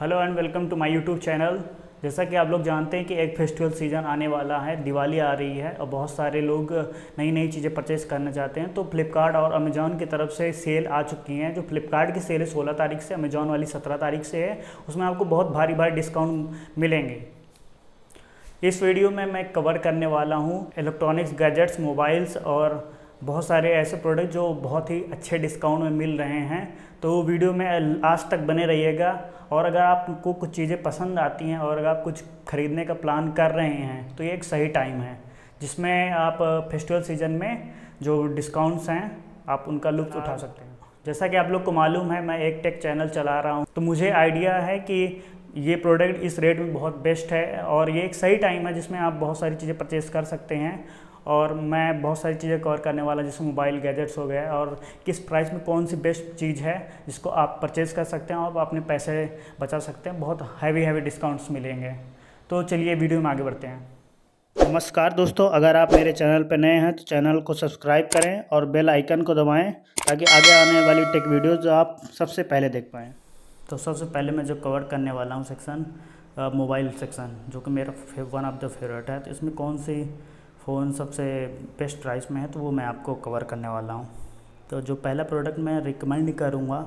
Hello and welcome to my YouTube channel. जैसा कि आप लोग जानते हैं कि एक फेस्टिवल सीज़न आने वाला है, दिवाली आ रही है और बहुत सारे लोग नई नई चीज़ें परचेस करना चाहते हैं। तो फ्लिपकार्ट और अमेज़ॉन की तरफ से सेल आ चुकी हैं। जो फ्लिपकार्ट की सेल है 16 तारीख से, अमेज़ॉन वाली 17 तारीख से है। उसमें आपको बहुत भारी भारी डिस्काउंट मिलेंगे। इस वीडियो में मैं कवर करने वाला हूँ इलेक्ट्रॉनिक्स, गैजेट्स, मोबाइल्स और बहुत सारे ऐसे प्रोडक्ट जो बहुत ही अच्छे डिस्काउंट में मिल रहे हैं। तो वीडियो में लास्ट तक बने रहिएगा। और अगर आपको कुछ चीज़ें पसंद आती हैं और अगर आप कुछ ख़रीदने का प्लान कर रहे हैं तो ये एक सही टाइम है, जिसमें आप फेस्टिवल सीज़न में जो डिस्काउंट्स हैं आप उनका लुत्फ़ उठा सकते हैं। जैसा कि आप लोग को मालूम है, मैं एक टेक चैनल चला रहा हूँ, तो मुझे आइडिया है कि ये प्रोडक्ट इस रेट में बहुत बेस्ट है और ये एक सही टाइम है जिसमें आप बहुत सारी चीज़ें परचेज़ कर सकते हैं। और मैं बहुत सारी चीज़ें कवर करने वाला, जैसे मोबाइल, गैजेट्स हो गए, और किस प्राइस में कौन सी बेस्ट चीज़ है जिसको आप परचेज़ कर सकते हैं और अपने पैसे बचा सकते हैं। बहुत हैवी डिस्काउंट्स मिलेंगे। तो चलिए वीडियो में आगे बढ़ते हैं। नमस्कार दोस्तों, अगर आप मेरे चैनल पर नए हैं तो चैनल को सब्सक्राइब करें और बेल आइकन को दबाएँ ताकि आगे आने वाली टेक वीडियोज़ आप सबसे पहले देख पाएँ। तो सबसे पहले मैं जो कवर करने वाला हूँ सेक्शन, मोबाइल सेक्शन, जो कि मेरा वन ऑफ द फेवरेट है। तो इसमें कौन सी फ़ोन सबसे बेस्ट प्राइस में है तो वो मैं आपको कवर करने वाला हूँ। तो जो पहला प्रोडक्ट मैं रिकमेंड करूँगा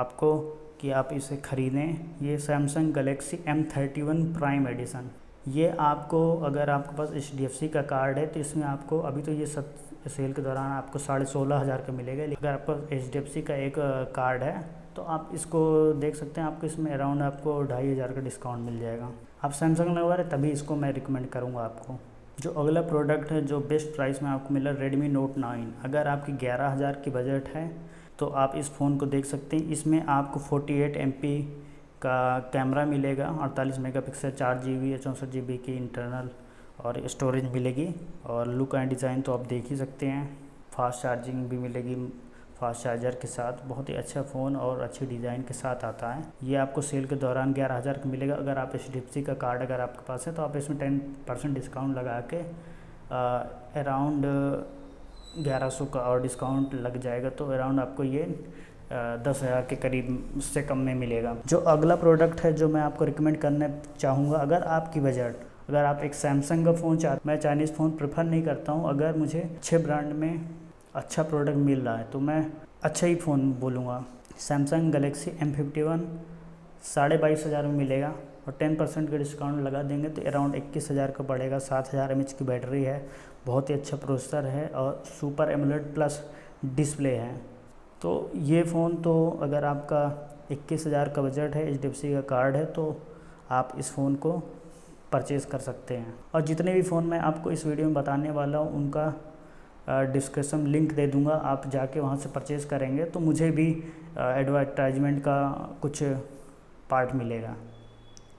आपको कि आप इसे ख़रीदें, ये Samsung Galaxy M31 prime edition. ये आपको, अगर आपके पास HDFC का कार्ड है तो इसमें आपको अभी तो ये सेल के दौरान आपको 16,500 का मिलेगा। अगर आपके पास HDFC का एक कार्ड है तो आप इसको देख सकते हैं, आपको इसमें अराउंड आपको 2,500 का डिस्काउंट मिल जाएगा। आप सैमसंग लगा रहे तभी इसको मैं रिकमेंड करूँगा आपको। जो अगला प्रोडक्ट है जो बेस्ट प्राइस में आपको मिला, रेडमी नोट 9। अगर आपकी 11,000 की बजट है तो आप इस फ़ोन को देख सकते हैं। इसमें आपको 48 MP का कैमरा मिलेगा, 48 मेगापिक्सल, 4 GB, 64 GB की इंटरनल और स्टोरेज मिलेगी। और लुक एंड डिज़ाइन तो आप देख ही सकते हैं। फास्ट चार्जिंग भी मिलेगी, फास्ट चार्जर के साथ। बहुत ही अच्छा फ़ोन और अच्छी डिज़ाइन के साथ आता है। ये आपको सेल के दौरान 11,000 का मिलेगा। अगर आप HDFC का कार्ड अगर आपके पास है तो आप इसमें 10% डिस्काउंट लगा के अराउंड 1,100 का और डिस्काउंट लग जाएगा, तो अराउंड आपको ये 10,000 के करीब से कम में मिलेगा। जो अगला प्रोडक्ट है जो मैं आपको रिकमेंड करना चाहूँगा, अगर आपकी बजट, अगर आप एक सैमसंग का फ़ोन चाहते, मैं चाइनीज़ फ़ोन प्रेफर नहीं करता हूँ। अगर मुझे अच्छे ब्रांड में अच्छा प्रोडक्ट मिल रहा है तो मैं अच्छा ही फ़ोन बोलूँगा। सैमसंग गलेक्सी M51 22,500 में मिलेगा और 10% का डिस्काउंट लगा देंगे तो अराउंड 21,000 का पड़ेगा। 7,000 mAh की बैटरी है, बहुत ही अच्छा प्रोसेसर है और सुपर एमोलेड प्लस डिस्प्ले है। तो ये फ़ोन तो अगर आपका 21,000 का बजट है, HDFC का कार्ड है, तो आप इस फ़ोन को परचेज़ कर सकते हैं। और जितने भी फ़ोन मैं आपको इस वीडियो में बताने वाला हूँ उनका डिस्क्रिप्शन लिंक दे दूंगा, आप जाके वहाँ से परचेज़ करेंगे तो मुझे भी एडवर्टाइजमेंट का कुछ पार्ट मिलेगा।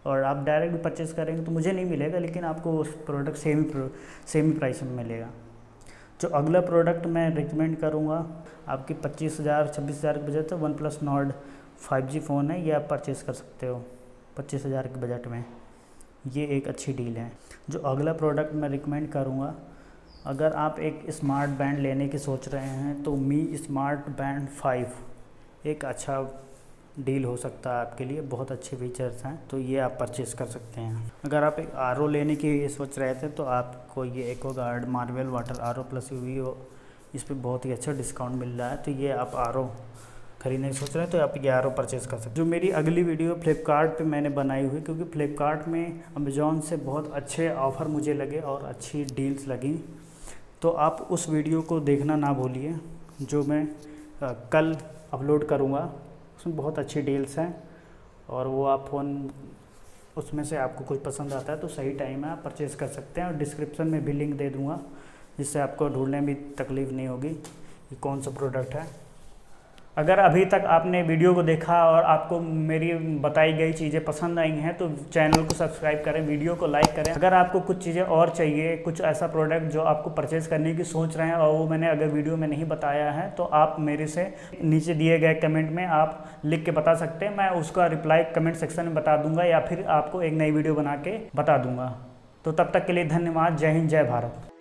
और आप डायरेक्ट भी परचेज़ करेंगे तो मुझे नहीं मिलेगा, लेकिन आपको उस प्रोडक्ट सेम ही प्राइस में मिलेगा। जो अगला प्रोडक्ट मैं रिकमेंड करूँगा, आपकी 25,000-26,000 के बजट है, OnePlus Nord 5G फ़ोन है। ये आप परचेज़ कर सकते हो 25,000 के बजट में, ये एक अच्छी डील है। जो अगला प्रोडक्ट मैं रिकमेंड करूँगा, अगर आप एक स्मार्ट बैंड लेने की सोच रहे हैं तो मी स्मार्ट बैंड 5 एक अच्छा डील हो सकता है आपके लिए। बहुत अच्छे फीचर्स हैं तो ये आप परचेज़ कर सकते हैं। अगर आप एक RO लेने की सोच रहे थे तो आपको ये Aquaguard marble water RO plus UV, इस पर बहुत ही अच्छा डिस्काउंट मिल रहा है, तो ये आप RO खरीदने की सोच रहे हैं तो आप ये RO परचेज़ कर सकते हैं। जो मेरी अगली वीडियो फ्लिपकार्ट पे मैंने बनाई हुई, क्योंकि फ्लिपकार्ट में अमेज़ॉन से बहुत अच्छे ऑफ़र मुझे लगे और अच्छी डील्स लगी, तो आप उस वीडियो को देखना ना भूलिए जो मैं कल अपलोड करूँगा। उसमें बहुत अच्छी डील्स हैं और वो आप फ़ोन, उसमें से आपको कुछ पसंद आता है तो सही टाइम है, आप परचेज़ कर सकते हैं। और डिस्क्रिप्शन में भी लिंक दे दूँगा, जिससे आपको ढूंढने में तकलीफ़ नहीं होगी कि कौन सा प्रोडक्ट है। अगर अभी तक आपने वीडियो को देखा और आपको मेरी बताई गई चीज़ें पसंद आई हैं तो चैनल को सब्सक्राइब करें, वीडियो को लाइक करें। अगर आपको कुछ चीज़ें और चाहिए, कुछ ऐसा प्रोडक्ट जो आपको परचेज़ करने की सोच रहे हैं और वो मैंने अगर वीडियो में नहीं बताया है, तो आप मेरे से नीचे दिए गए कमेंट में आप लिख के बता सकते हैं। मैं उसका रिप्लाई कमेंट सेक्शन में बता दूँगा या फिर आपको एक नई वीडियो बना के बता दूँगा। तो तब तक के लिए धन्यवाद। जय हिंद, जय भारत।